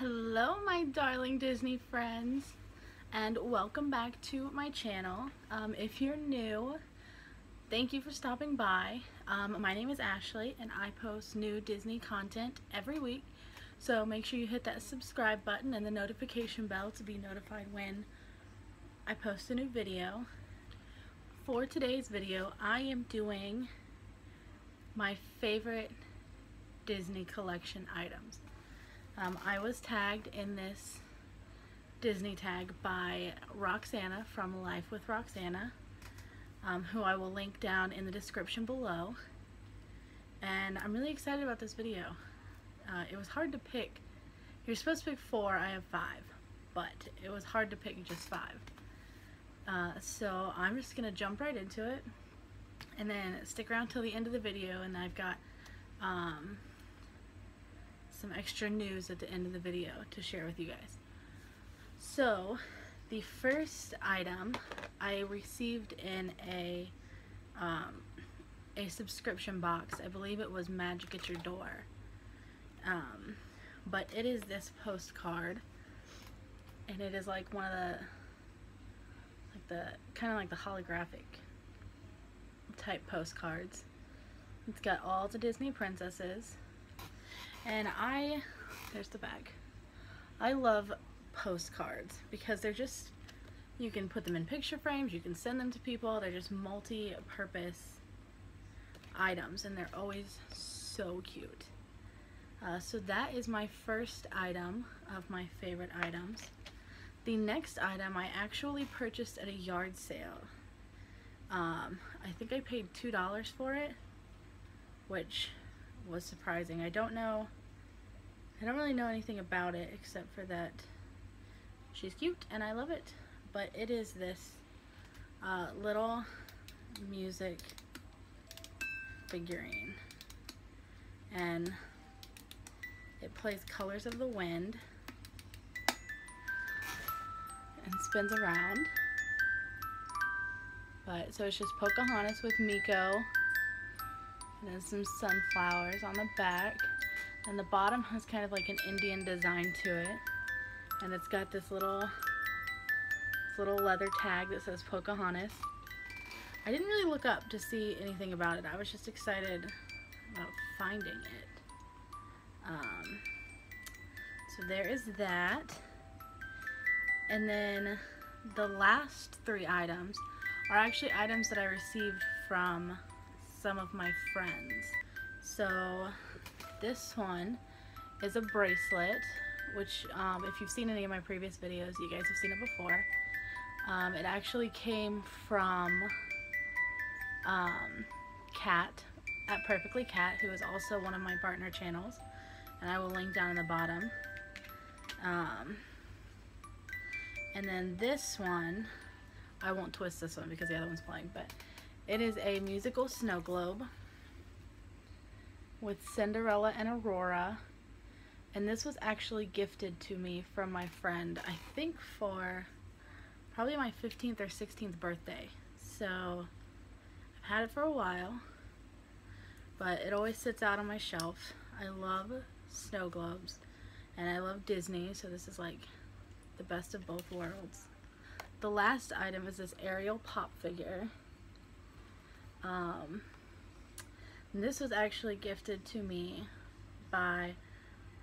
Hello my darling Disney friends, and welcome back to my channel. If you're new, thank you for stopping by. My name is Ashley and I post new Disney content every week, so make sure you hit that subscribe button and the notification bell to be notified when I post a new video. For today's video, I am doing my favorite Disney collection items. I was tagged in this Disney tag by Roxanna from Life with Roxanna, who I will link down in the description below. And I'm really excited about this video. It was hard to pick. You're supposed to pick four, I have five, but it was hard to pick just five. So I'm just gonna jump right into it and then stick around till the end of the video, and I've got some extra news at the end of the video to share with you guys. So the first item I received in a subscription box. I believe it was Magic at Your Door, but it is this postcard, and it is like one of the kind of like the holographic type postcards. It's got all the Disney princesses. And there's the bag. I love postcards because they're just, you can put them in picture frames, you can send them to people, they're just multi-purpose items and they're always so cute. So that is my first item of my favorite items. The next item I actually purchased at a yard sale. I think I paid $2 for it, which was surprising. I don't really know anything about it except for that she's cute and I love it. But it is this little music figurine, and it plays Colors of the Wind and spins around. But so it's just Pocahontas with Miko. And then some sunflowers on the back, and the bottom has kind of like an Indian design to it, and it's got this little leather tag that says Pocahontas. I didn't really look up to see anything about it. I was just excited about finding it. So there is that. And then the last three items are actually items that I received from some of my friends. So this one is a bracelet, which if you've seen any of my previous videos, you guys have seen it before. It actually came from Kat at Perfectly Kat, who is also one of my partner channels, and I will link down in the bottom. And then this one, I won't twist this one because the other one's playing, but it is a musical snow globe with Cinderella and Aurora, and this was actually gifted to me from my friend, I think for probably my 15th or 16th birthday. So I've had it for a while, but it always sits out on my shelf. I love snow globes and I love Disney, so this is like the best of both worlds. The last item is this Ariel pop figure. This was actually gifted to me by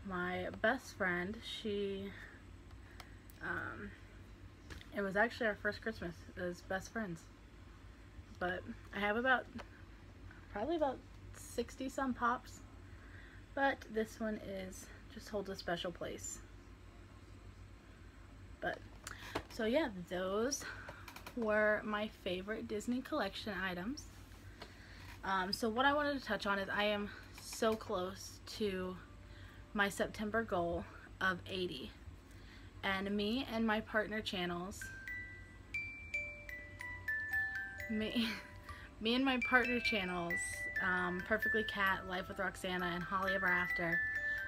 my best friend. She, it was actually our first Christmas as best friends, but I have probably about 60 some pops, but this one just holds a special place. But so yeah, those were my favorite Disney collection items. So what I wanted to touch on is I am so close to my September goal of 80, and me and my partner channels, Perfectly Kat, Life with Roxanna, and Holly Ever After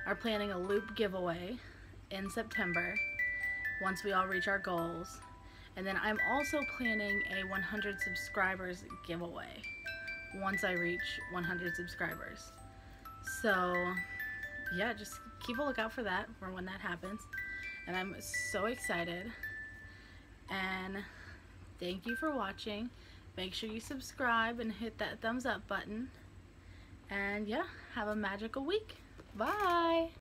are planning a loop giveaway in September once we all reach our goals, and then I'm also planning a 100 subscribers giveaway once I reach 100 subscribers. So yeah, just keep a lookout for that, for when that happens. And I'm so excited. And thank you for watching. Make sure you subscribe and hit that thumbs up button. And yeah, have a magical week. Bye.